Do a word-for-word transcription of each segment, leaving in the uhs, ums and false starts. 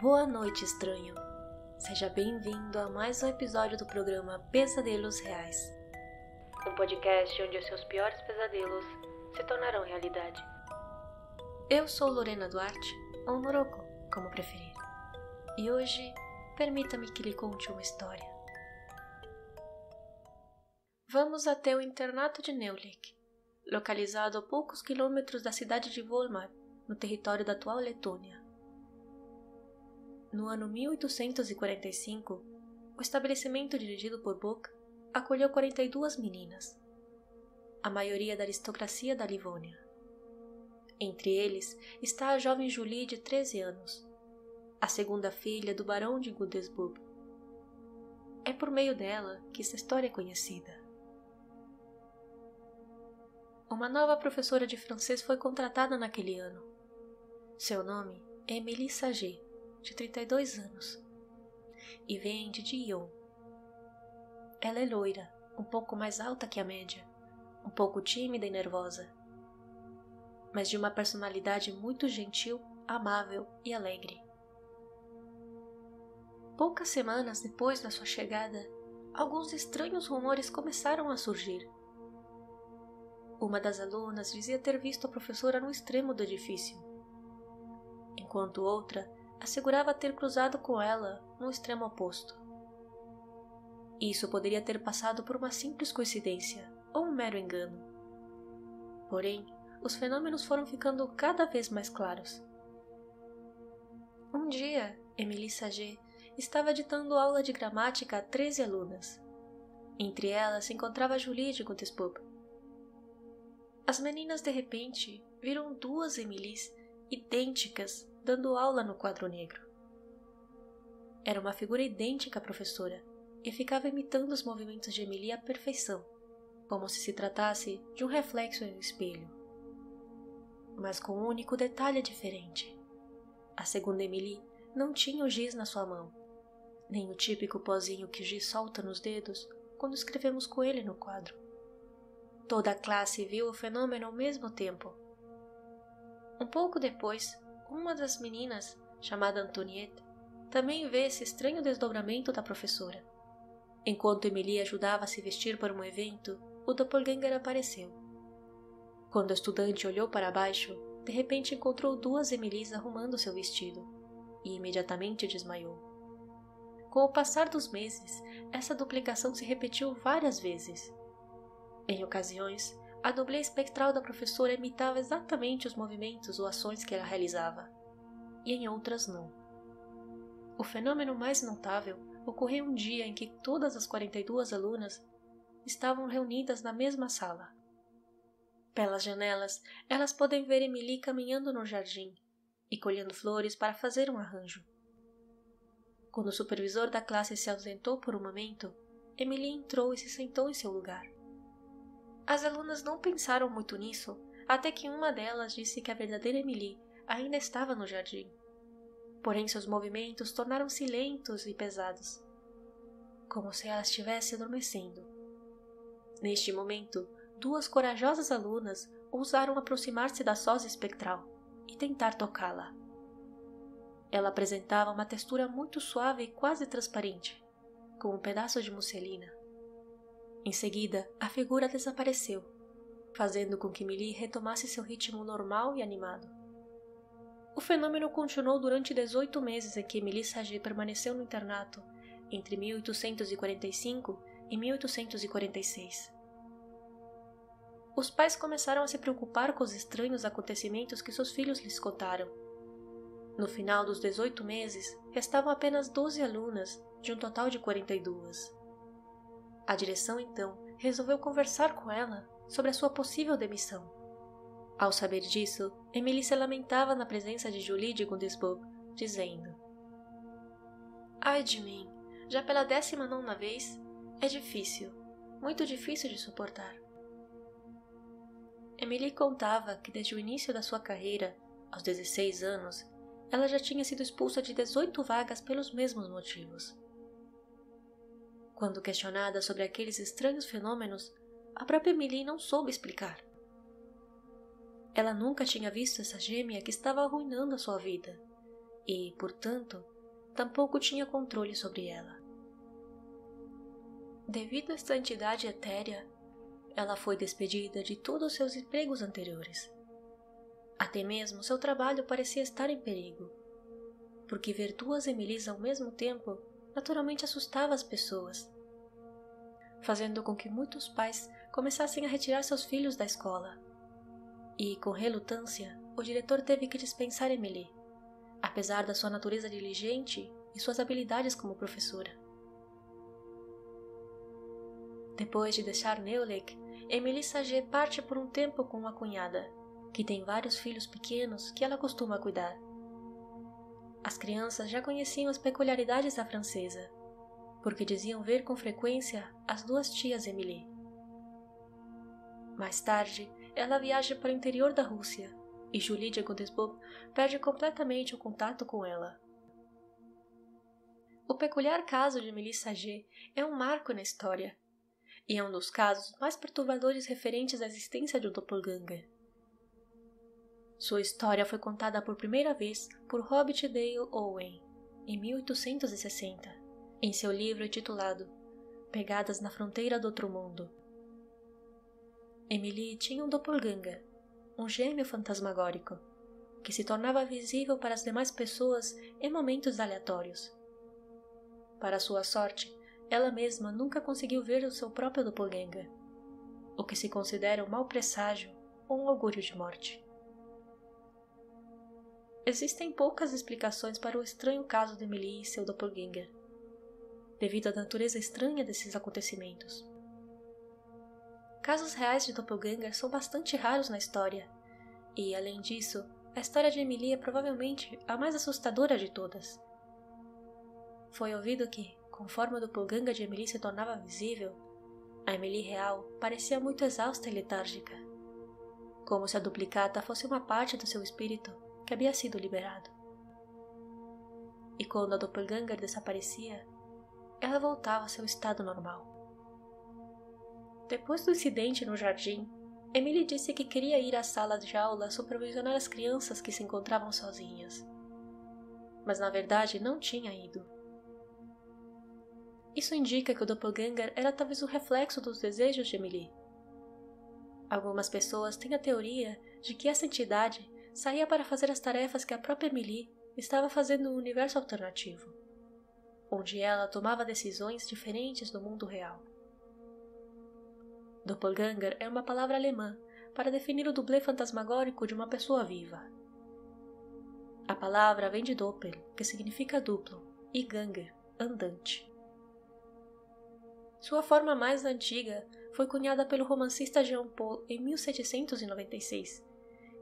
Boa noite, estranho. Seja bem-vindo a mais um episódio do programa Pesadelos Reais. Um podcast onde os seus piores pesadelos se tornarão realidade. Eu sou Lorena Duarte, ou Noroko, como preferir. E hoje, permita-me que lhe conte uma história. Vamos até o internato de Neuwelcke, localizado a poucos quilômetros da cidade de Volmar, no território da atual Letônia. No ano mil oitocentos e quarenta e cinco, o estabelecimento dirigido por Bocq acolheu quarenta e duas meninas, a maioria da aristocracia da Livônia. Entre eles está a jovem Julie de treze anos, a segunda filha do barão de Gudesburg. É por meio dela que esta história é conhecida. Uma nova professora de francês foi contratada naquele ano. Seu nome é Emilie Sagée, de trinta e dois anos, e vem de Lyon. Ela é loira, um pouco mais alta que a média, um pouco tímida e nervosa, mas de uma personalidade muito gentil, amável e alegre. Poucas semanas depois da sua chegada, alguns estranhos rumores começaram a surgir. Uma das alunas dizia ter visto a professora no extremo do edifício, enquanto outra assegurava ter cruzado com ela no extremo oposto. Isso poderia ter passado por uma simples coincidência ou um mero engano. Porém, os fenômenos foram ficando cada vez mais claros. Um dia, Emilie Sagée estava ditando aula de gramática a treze alunas. Entre elas se encontrava Julie de Gudesburg. As meninas, de repente, viram duas Emilies idênticas dando aula no quadro negro. Era uma figura idêntica à professora e ficava imitando os movimentos de Emilie à perfeição, como se se tratasse de um reflexo em um espelho, mas com um único detalhe diferente. A segunda Emilie não tinha o giz na sua mão, nem o típico pozinho que o giz solta nos dedos quando escrevemos com ele no quadro. Toda a classe viu o fenômeno ao mesmo tempo. Um pouco depois, uma das meninas, chamada Antoniette, também vê esse estranho desdobramento da professora. Enquanto Emilie ajudava a se vestir para um evento, o Doppelgänger apareceu. Quando a estudante olhou para baixo, de repente encontrou duas Emilies arrumando seu vestido, e imediatamente desmaiou. Com o passar dos meses, essa duplicação se repetiu várias vezes. Em ocasiões, a dublê espectral da professora imitava exatamente os movimentos ou ações que ela realizava, e em outras não. O fenômeno mais notável ocorreu um dia em que todas as quarenta e duas alunas estavam reunidas na mesma sala. Pelas janelas, elas podem ver Emilie caminhando no jardim e colhendo flores para fazer um arranjo. Quando o supervisor da classe se ausentou por um momento, Emilie entrou e se sentou em seu lugar. As alunas não pensaram muito nisso, até que uma delas disse que a verdadeira Emilie ainda estava no jardim. Porém, seus movimentos tornaram-se lentos e pesados, como se ela estivesse adormecendo. Neste momento, duas corajosas alunas ousaram aproximar-se da sósia espectral e tentar tocá-la. Ela apresentava uma textura muito suave e quase transparente, como um pedaço de musselina. Em seguida, a figura desapareceu, fazendo com que Emilie retomasse seu ritmo normal e animado. O fenômeno continuou durante dezoito meses em que Emilie Sagée permaneceu no internato, entre mil oitocentos e quarenta e cinco e mil oitocentos e quarenta e seis. Os pais começaram a se preocupar com os estranhos acontecimentos que seus filhos lhes contaram. No final dos dezoito meses, restavam apenas doze alunas, de um total de quarenta e duas. A direção, então, resolveu conversar com ela sobre a sua possível demissão. Ao saber disso, Emilie se lamentava na presença de Julie de Gudesburg, dizendo: "Ai de mim, já pela décima nona vez, é difícil, muito difícil de suportar." Emilie contava que desde o início da sua carreira, aos dezesseis anos, ela já tinha sido expulsa de dezoito vagas pelos mesmos motivos. Quando questionada sobre aqueles estranhos fenômenos, a própria Emilie não soube explicar. Ela nunca tinha visto essa gêmea que estava arruinando a sua vida, e, portanto, tampouco tinha controle sobre ela. Devido à esta entidade etérea, ela foi despedida de todos os seus empregos anteriores. Até mesmo seu trabalho parecia estar em perigo, porque ver duas Emilies ao mesmo tempo naturalmente assustava as pessoas, fazendo com que muitos pais começassem a retirar seus filhos da escola. E, com relutância, o diretor teve que dispensar Emilie, apesar da sua natureza diligente e suas habilidades como professora. Depois de deixar Neuwelcke, Emilie Sagée parte por um tempo com uma cunhada, que tem vários filhos pequenos que ela costuma cuidar. As crianças já conheciam as peculiaridades da francesa, porque diziam ver com frequência as duas tias Emilie. Mais tarde, ela viaja para o interior da Rússia e Julie de Gudesburg perde completamente o contato com ela. O peculiar caso de Emilie Sagée é um marco na história e é um dos casos mais perturbadores referentes à existência de um doppelgänger. Sua história foi contada por primeira vez por Robert Dale Owen em mil oitocentos e sessenta, em seu livro intitulado Pegadas na Fronteira do Outro Mundo. Emilie tinha um doppelgänger, um gêmeo fantasmagórico, que se tornava visível para as demais pessoas em momentos aleatórios. Para sua sorte, ela mesma nunca conseguiu ver o seu próprio doppelgänger, o que se considera um mau presságio ou um augúrio de morte. Existem poucas explicações para o estranho caso de Emilie e seu doppelgänger, devido à natureza estranha desses acontecimentos. Casos reais de doppelgänger são bastante raros na história, e, além disso, a história de Emilie é provavelmente a mais assustadora de todas. Foi ouvido que, conforme o doppelgänger de Emilie se tornava visível, a Emilie real parecia muito exausta e letárgica, como se a duplicata fosse uma parte do seu espírito que havia sido liberado. E quando a doppelgänger desaparecia, ela voltava ao seu estado normal. Depois do incidente no jardim, Emilie disse que queria ir à sala de aula supervisionar as crianças que se encontravam sozinhas, mas na verdade não tinha ido. Isso indica que o doppelgänger era talvez um reflexo dos desejos de Emilie. Algumas pessoas têm a teoria de que essa entidade saía para fazer as tarefas que a própria Emilie estava fazendo no universo alternativo, onde ela tomava decisões diferentes do mundo real. Doppelgänger é uma palavra alemã para definir o dublê fantasmagórico de uma pessoa viva. A palavra vem de doppel, que significa duplo, e gänger, andante. Sua forma mais antiga foi cunhada pelo romancista Jean Paul em mil setecentos e noventa e seis,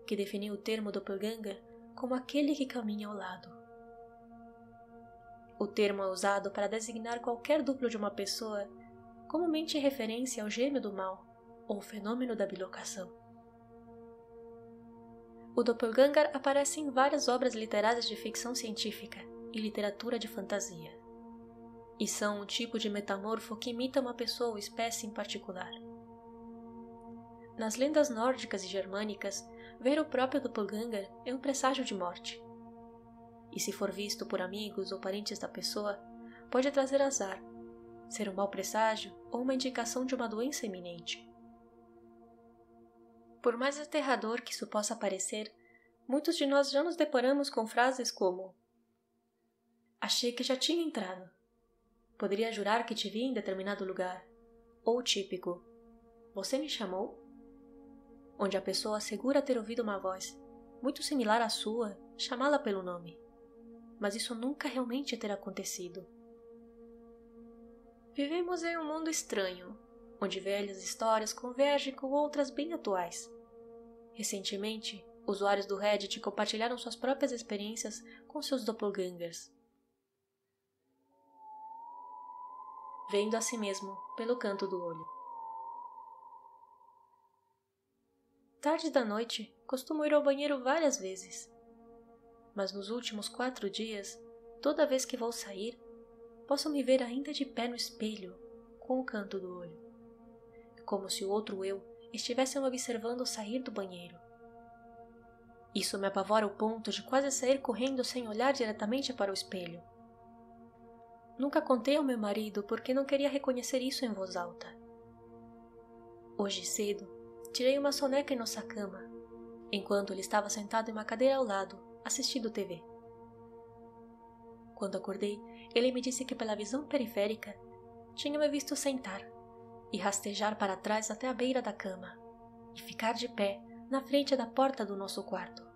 que definiu o termo doppelgänger como aquele que caminha ao lado. O termo é usado para designar qualquer duplo de uma pessoa, comumente em referência ao gêmeo do mal, ou fenômeno da bilocação. O doppelgänger aparece em várias obras literárias de ficção científica e literatura de fantasia, e são um tipo de metamorfo que imita uma pessoa ou espécie em particular. Nas lendas nórdicas e germânicas, ver o próprio doppelgänger é um presságio de morte, e se for visto por amigos ou parentes da pessoa, pode trazer azar, ser um mau presságio ou uma indicação de uma doença iminente. Por mais aterrador que isso possa parecer, muitos de nós já nos deparamos com frases como: achei que já tinha entrado. Poderia jurar que te vi em determinado lugar. Ou típico: você me chamou? Onde a pessoa assegura ter ouvido uma voz, muito similar à sua, chamá-la pelo nome. Mas isso nunca realmente terá acontecido. Vivemos em um mundo estranho, onde velhas histórias convergem com outras bem atuais. Recentemente, usuários do Reddit compartilharam suas próprias experiências com seus doppelgängers, vendo a si mesmo pelo canto do olho. Tarde da noite, costumo ir ao banheiro várias vezes, mas nos últimos quatro dias, toda vez que vou sair, posso me ver ainda de pé no espelho, com o canto do olho, como se o outro eu estivesse me observando sair do banheiro. Isso me apavora ao ponto de quase sair correndo sem olhar diretamente para o espelho. Nunca contei ao meu marido porque não queria reconhecer isso em voz alta. Hoje cedo, tirei uma soneca em nossa cama, enquanto ele estava sentado em uma cadeira ao lado, assistindo tê vê. Quando acordei, ele me disse que pela visão periférica, tinha me visto sentar e rastejar para trás até a beira da cama e ficar de pé na frente da porta do nosso quarto.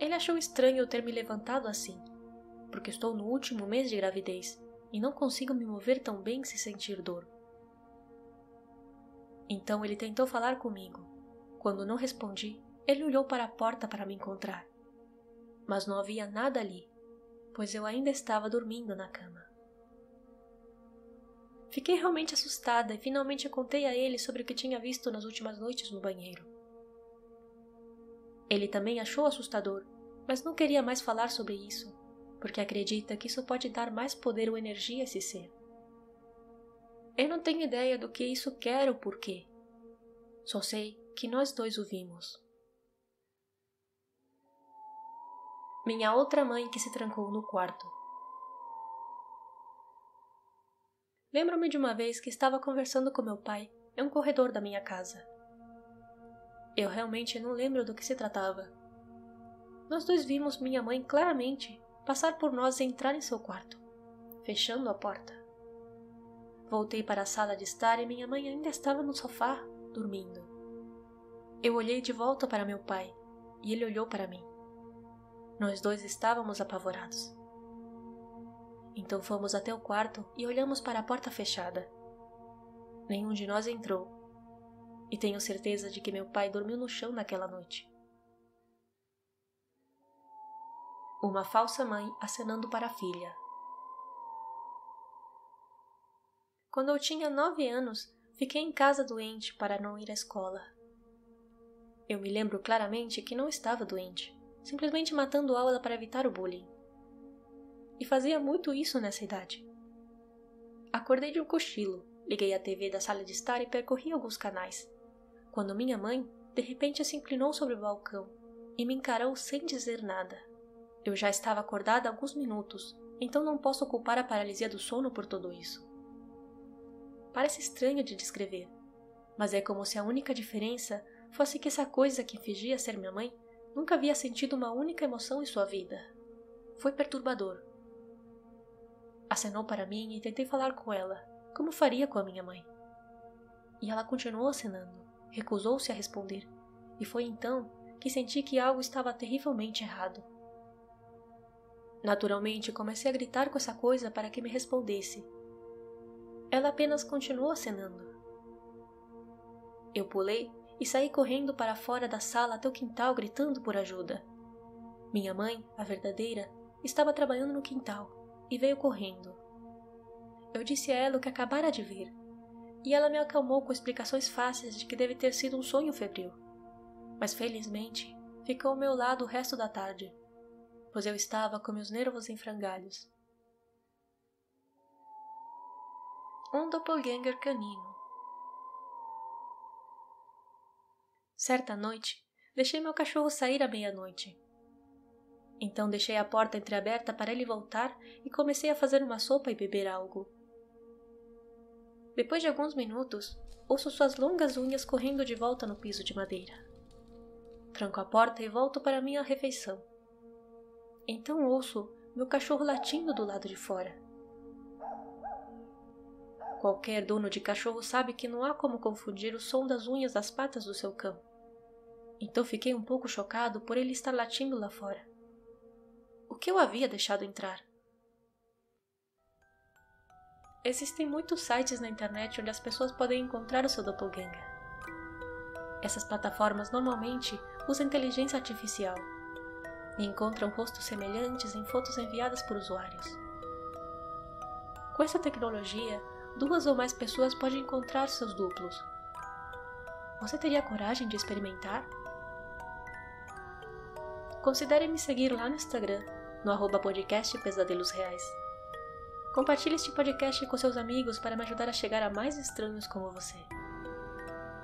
Ele achou estranho eu ter me levantado assim, porque estou no último mês de gravidez e não consigo me mover tão bem sem sentir dor. Então ele tentou falar comigo. Quando não respondi, ele olhou para a porta para me encontrar. Mas não havia nada ali, pois eu ainda estava dormindo na cama. Fiquei realmente assustada e finalmente contei a ele sobre o que tinha visto nas últimas noites no banheiro. Ele também achou assustador, mas não queria mais falar sobre isso, porque acredita que isso pode dar mais poder ou energia a esse ser. Eu não tenho ideia do que isso quer ou porquê. Só sei que nós dois o vimos. Minha outra mãe que se trancou no quarto. Lembro-me de uma vez que estava conversando com meu pai em um corredor da minha casa. Eu realmente não lembro do que se tratava. Nós dois vimos minha mãe claramente passar por nós e entrar em seu quarto, fechando a porta. Voltei para a sala de estar e minha mãe ainda estava no sofá, dormindo. Eu olhei de volta para meu pai e ele olhou para mim. Nós dois estávamos apavorados. Então fomos até o quarto e olhamos para a porta fechada. Nenhum de nós entrou, e tenho certeza de que meu pai dormiu no chão naquela noite. Uma falsa mãe acenando para a filha. Quando eu tinha nove anos, fiquei em casa doente para não ir à escola. Eu me lembro claramente que não estava doente, simplesmente matando aula para evitar o bullying. E fazia muito isso nessa idade. Acordei de um cochilo, liguei a tê vê da sala de estar e percorri alguns canais, quando minha mãe, de repente, se inclinou sobre o balcão e me encarou sem dizer nada. Eu já estava acordada há alguns minutos, então não posso culpar a paralisia do sono por tudo isso. Parece estranho de descrever, mas é como se a única diferença fosse que essa coisa que fingia ser minha mãe nunca havia sentido uma única emoção em sua vida. Foi perturbador. Acenou para mim e tentei falar com ela, como faria com a minha mãe. E ela continuou acenando, recusou-se a responder, e foi então que senti que algo estava terrivelmente errado. Naturalmente, comecei a gritar com essa coisa para que me respondesse. Ela apenas continuou acenando. Eu pulei e saí correndo para fora da sala até o quintal gritando por ajuda. Minha mãe, a verdadeira, estava trabalhando no quintal. E veio correndo. Eu disse a ela o que acabara de ver, e ela me acalmou com explicações fáceis de que deve ter sido um sonho febril. Mas felizmente, ficou ao meu lado o resto da tarde, pois eu estava com meus nervos em frangalhos. Um doppelgänger canino. Certa noite, deixei meu cachorro sair à meia-noite. Então deixei a porta entreaberta para ele voltar e comecei a fazer uma sopa e beber algo. Depois de alguns minutos, ouço suas longas unhas correndo de volta no piso de madeira. Tranco a porta e volto para minha refeição. Então ouço meu cachorro latindo do lado de fora. Qualquer dono de cachorro sabe que não há como confundir o som das unhas das patas do seu cão. Então fiquei um pouco chocado por ele estar latindo lá fora. O que eu havia deixado entrar? Existem muitos sites na internet onde as pessoas podem encontrar o seu doppelgänger. Essas plataformas normalmente usam inteligência artificial e encontram rostos semelhantes em fotos enviadas por usuários. Com essa tecnologia, duas ou mais pessoas podem encontrar seus duplos. Você teria coragem de experimentar? Considere me seguir lá no Instagram, no arroba podcast Pesadelos Reais. Compartilhe este podcast com seus amigos para me ajudar a chegar a mais estranhos como você.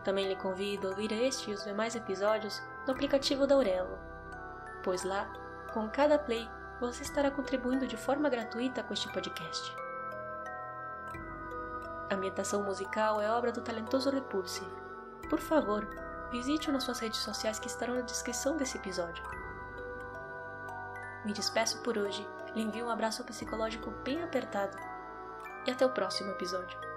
Também lhe convido a ouvir este e os demais episódios no aplicativo da Aurello, pois lá, com cada play, você estará contribuindo de forma gratuita com este podcast. A ambientação musical é obra do talentoso Repulsive. Por favor, visite-o nas suas redes sociais que estarão na descrição desse episódio. Me despeço por hoje, lhe envio um abraço psicológico bem apertado e até o próximo episódio.